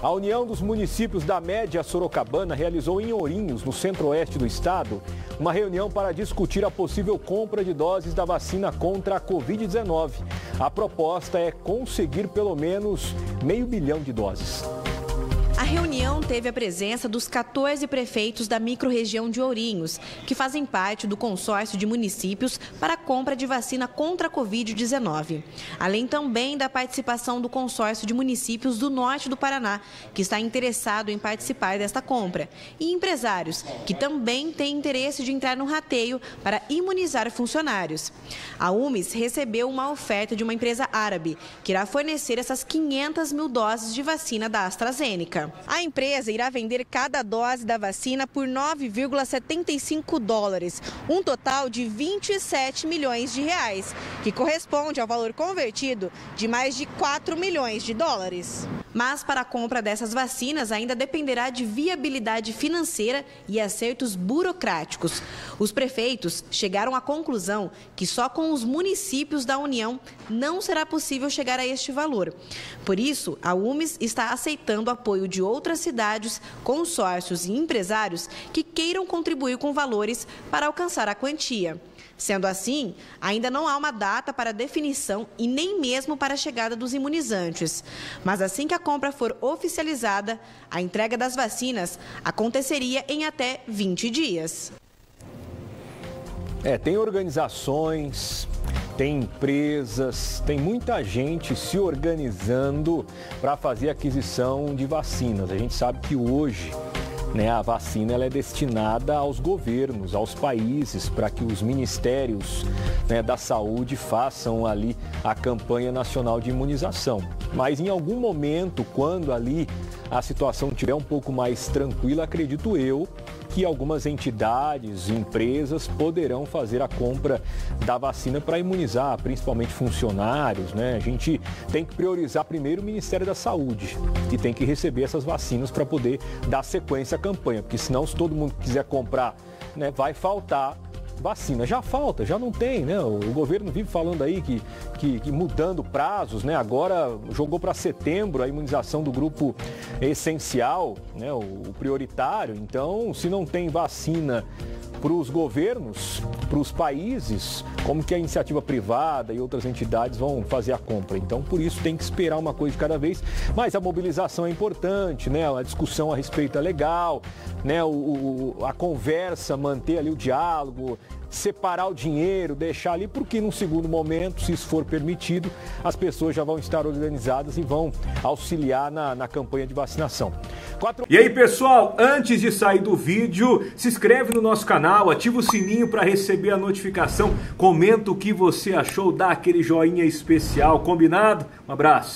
A União dos Municípios da Média Sorocabana realizou em Ourinhos, no centro-oeste do estado, uma reunião para discutir a possível compra de doses da vacina contra a Covid-19. A proposta é conseguir pelo menos meio bilhão de doses. A reunião teve a presença dos 14 prefeitos da microrregião de Ourinhos, que fazem parte do consórcio de municípios para a compra de vacina contra a Covid-19. Além também da participação do consórcio de municípios do norte do Paraná, que está interessado em participar desta compra, e empresários, que também têm interesse de entrar no rateio para imunizar funcionários. A UMES recebeu uma oferta de uma empresa árabe, que irá fornecer essas 500 mil doses de vacina da AstraZeneca. A empresa irá vender cada dose da vacina por $9,75, um total de 27 milhões de reais, que corresponde ao valor convertido de mais de 4 milhões de dólares. Mas para a compra dessas vacinas ainda dependerá de viabilidade financeira e acertos burocráticos. Os prefeitos chegaram à conclusão que só com os municípios da União não será possível chegar a este valor. Por isso, a UMES está aceitando apoio de outras cidades, consórcios e empresários que queiram contribuir com valores para alcançar a quantia. Sendo assim, ainda não há uma data para definição e nem mesmo para a chegada dos imunizantes. Mas assim que a compra for oficializada, a entrega das vacinas aconteceria em até 20 dias. Tem organizações, tem empresas, tem muita gente se organizando para fazer aquisição de vacinas. A gente sabe que hoje a vacina ela é destinada aos governos, aos países, para que os ministérios da saúde façam ali a campanha nacional de imunização. Mas em algum momento, quando ali a situação estiver um pouco mais tranquila, acredito eu que algumas entidades e empresas poderão fazer a compra da vacina para imunizar, principalmente funcionários, A gente tem que priorizar primeiro o Ministério da Saúde, que tem que receber essas vacinas para poder dar sequência à campanha, porque senão, se todo mundo quiser comprar, vai faltar vacina. Já falta, já não tem, O governo vive falando aí que mudando prazos, Agora jogou para setembro a imunização do grupo essencial, O prioritário. Então, se não tem vacina para os governos, para os países, como que a iniciativa privada e outras entidades vão fazer a compra? Então, por isso, tem que esperar uma coisa de cada vez, mas a mobilização é importante, A discussão a respeito é legal, A conversa, manter ali o diálogo, separar o dinheiro, deixar ali, porque num segundo momento, se isso for permitido, as pessoas já vão estar organizadas e vão auxiliar na campanha de vacinação. E aí, pessoal, antes de sair do vídeo, se inscreve no nosso canal, ativa o sininho para receber a notificação, comenta o que você achou, dá aquele joinha especial, combinado? Um abraço!